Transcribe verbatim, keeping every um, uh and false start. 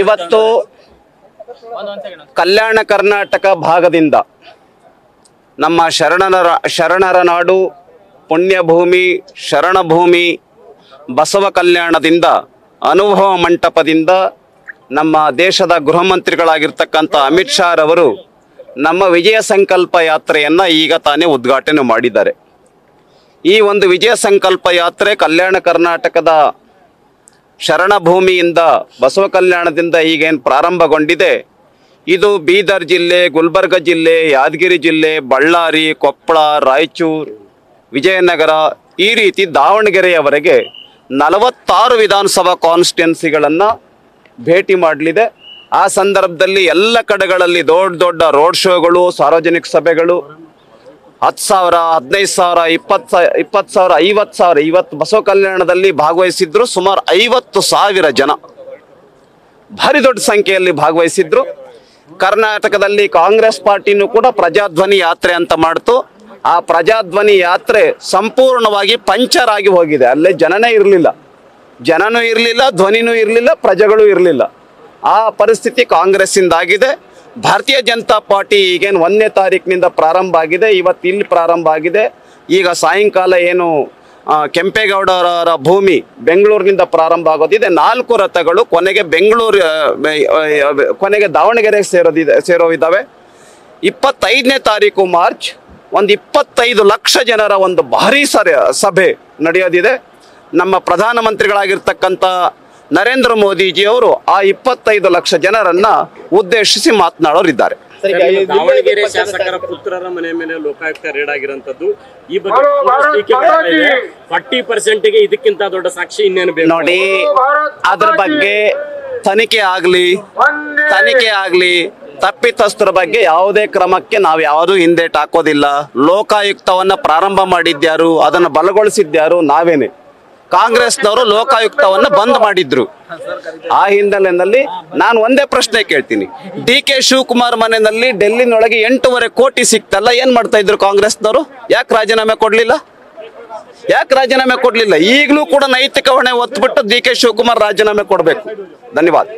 ಇವತ್ತು ಕಲ್ಯಾಣ ಕರ್ನಾಟಕ ಭಾಗದಿಂದ ನಮ್ಮ ಶರಣರ ಶರಣರ ನಾಡು ಪುಣ್ಯಭೂಮಿ ಶರಣಭೂಮಿ ಬಸವ ಕಲ್ಯಾಣದಿಂದ ಅನುಭವ ಮಂಟಪದಿಂದ ನಮ್ಮ ದೇಶದ ಗೃಹ ಮಂತ್ರಿಗಳಾಗಿರತಕ್ಕಂತ ಅಮಿತ್ ಶಾ ರವರು ನಮ್ಮ ವಿಜಯ ಸಂಕಲ್ಪ ಯಾತ್ರೆಯನ್ನ ಈಗ ತಾನೇ ಉದ್ಘಾಟನೆ ಮಾಡಿದ್ದಾರೆ। ಈ ಒಂದು ವಿಜಯ ಸಂಕಲ್ಪ ಯಾತ್ರೆ ಕಲ್ಯಾಣ ಕರ್ನಾಟಕದ ಶರಣಭೂಮಿಯಿಂದ ಬಸವ ಕಲ್ಯಾಣದಿಂದ ಈಗ ಏನು ಪ್ರಾರಂಭಗೊಂಡಿದೆ ಇದು ಬೀದರ್ ಜಿಲ್ಲೆ, ಗುಲ್ಬರ್ಗ ಜಿಲ್ಲೆ, ಯಾದಗಿರಿ ಜಿಲ್ಲೆ, ಬಳ್ಳಾರಿ, ಕೊಪ್ಪಳ, ರಾಯಚೂರು, ವಿಜಯನಗರ ಈ ರೀತಿ ದಾವಣಗೆರೆಯವರೆಗೆ ನಲವತ್ತಾರು ವಿಧಾನಸಭಾ ಕಾನ್ಸ್ಟಿಟ್ಯುಯೆನ್ಸಿಗಳನ್ನು ಭೇಟಿ ಮಾಡಲಿದೆ। ಆ ಸಂದರ್ಭದಲ್ಲಿ ಎಲ್ಲ ಕಡೆಗಳಲ್ಲಿ ದೊಡ್ಡ ದೊಡ್ಡ ರೋಡ್ ಶೋಗಳು, ಸಾರ್ವಜನಿಕ ಸಭೆಗಳು, ಹತ್ತು ಸಾವಿರ ಹದಿನೈದು ಸಾವಿರ ಇಪ್ಪತ್ತು ಸಾವಿರ ಇಪ್ಪತ್ತು ಸಾವಿರ ಐವತ್ತು ಸಾವಿರ ಇವತ್ತು ಬಸವ ಕಲ್ಯಾಣದಲ್ಲಿ ಭಾಗವಹಿಸಿದ್ರು ಸುಮಾರು ಐವತ್ತು ಸಾವಿರ ಜನ ಭಾರಿ ದೊಡ್ಡ ಸಂಖ್ಯೆಯಲ್ಲಿ ಭಾಗವಹಿಸಿದ್ರು। ಕರ್ನಾಟಕದಲ್ಲಿ ಕಾಂಗ್ರೆಸ್ ಪಾರ್ಟಿನೂ ಕೂಡ ಪ್ರಜಾಧ್ವನಿ ಯಾತ್ರೆ ಅಂತ ಮಾಡ್ತು। ಆ ಪ್ರಜಾಧ್ವನಿ ಯಾತ್ರೆ ಸಂಪೂರ್ಣವಾಗಿ ಪಂಚರ್ ಆಗಿ ಹೋಗಿದೆ, ಅಲ್ಲೇ ಜನನೇ ಇರಲಿಲ್ಲ, ಜನನೂ ಇರಲಿಲ್ಲ, ಧ್ವನಿನೂ ಇರಲಿಲ್ಲ, ಪ್ರಜೆಗಳೂ ಇರಲಿಲ್ಲ। ಆ ಪರಿಸ್ಥಿತಿ ಕಾಂಗ್ರೆಸ್ಸಿಂದಾಗಿದೆ। ಭಾರತೀಯ ಜನತಾ ಪಾರ್ಟಿ ಈಗೇನು ಒಂದನೇ ತಾರೀಕಿನಿಂದ ಪ್ರಾರಂಭ ಆಗಿದೆ, ಇವತ್ತು ಇಲ್ಲಿ ಪ್ರಾರಂಭ ಆಗಿದೆ, ಈಗ ಸಾಯಂಕಾಲ ಏನು ಕೆಂಪೇಗೌಡರ ಭೂಮಿ ಬೆಂಗಳೂರಿನಿಂದ ಪ್ರಾರಂಭ ಆಗೋದಿದೆ। ನಾಲ್ಕು ರಥಗಳು ಕೊನೆಗೆ ಬೆಂಗಳೂರು ಕೊನೆಗೆ ದಾವಣಗೆರೆಗೆ ಸೇರೋದಿದೆ ಸೇರೋವಿದ್ದಾವೆ। ಇಪ್ಪತ್ತೈದನೇ ತಾರೀಕು ಮಾರ್ಚ್ ಒಂದು ಇಪ್ಪತ್ತೈದು ಲಕ್ಷ ಜನರ ಒಂದು ಭಾರೀ ಸರಿ ಸಭೆ ನಡೆಯೋದಿದೆ। ನಮ್ಮ ಪ್ರಧಾನಮಂತ್ರಿಗಳಾಗಿರ್ತಕ್ಕಂಥ ನರೇಂದ್ರ ಮೋದಿಜಿಯವರು ಆ ಇಪ್ಪತ್ತೈದು ಲಕ್ಷ ಜನರನ್ನ ಉದ್ದೇಶಿಸಿ ಮಾತನಾಡೋರಿದ್ದಾರೆ। ದಾವಣಗೆರೆ ಶಾಸಕರ ಪುತ್ರರ ಮನೆ ಮೇಲೆ ಲೋಕಾಯುಕ್ತ ರೇಡ್ ಆಗಿರಂತದ್ದು ಈ ಬಗ್ಗೆ ಫಾರ್ಟಿ ಪರ್ಸೆಂಟ್ ಗೆ ಇದಕ್ಕಿಂತ ದೊಡ್ಡ ಸಾಕ್ಷಿ ಇನ್ನೇನು ಬೇಕು ನೋಡಿ। ಅದರ ಬಗ್ಗೆ ತನಿಖೆ ಆಗ್ಲಿ ತನಿಖೆ ಆಗ್ಲಿ ತಪ್ಪಿತಸ್ಥರ ಬಗ್ಗೆ ಯಾವುದೇ ಕ್ರಮಕ್ಕೆ ನಾವು ಯಾವುದೂ ಹಿಂದೇಟ್ ಹಾಕೋದಿಲ್ಲ। ಲೋಕಾಯುಕ್ತವನ್ನ ಪ್ರಾರಂಭ ಮಾಡಿದ್ಯಾರು, ಅದನ್ನು ಬಲಗೊಳಿಸಿದ್ಯಾರು, ನಾವೇನೆ ಕಾಂಗ್ರೆಸ್ನವರು ಲೋಕಾಯುಕ್ತವನ್ನು ಬಂದ್ ಮಾಡಿದ್ರು। ಆ ಹಿನ್ನೆಲೆಯಲ್ಲಿ ನಾನು ಒಂದೇ ಪ್ರಶ್ನೆ ಕೇಳ್ತೀನಿ, ಡಿ ಕೆ ಶಿವಕುಮಾರ್ ಮನೆಯಲ್ಲಿ ಡೆಲ್ಲಿನೊಳಗೆ ಎಂಟೂವರೆ ಕೋಟಿ ಸಿಕ್ತಲ್ಲ, ಏನ್ ಮಾಡ್ತಾ ಇದ್ರು ಕಾಂಗ್ರೆಸ್ನವರು? ಯಾಕೆ ರಾಜೀನಾಮೆ ಕೊಡ್ಲಿಲ್ಲ? ಯಾಕೆ ರಾಜೀನಾಮೆ ಕೊಡ್ಲಿಲ್ಲ? ಈಗಲೂ ಕೂಡ ನೈತಿಕ ಹೊಣೆ ಹೊತ್ಬಿಟ್ಟು ಡಿ ಕೆ ಶಿವಕುಮಾರ್ ರಾಜೀನಾಮೆ ಕೊಡಬೇಕು। ಧನ್ಯವಾದ।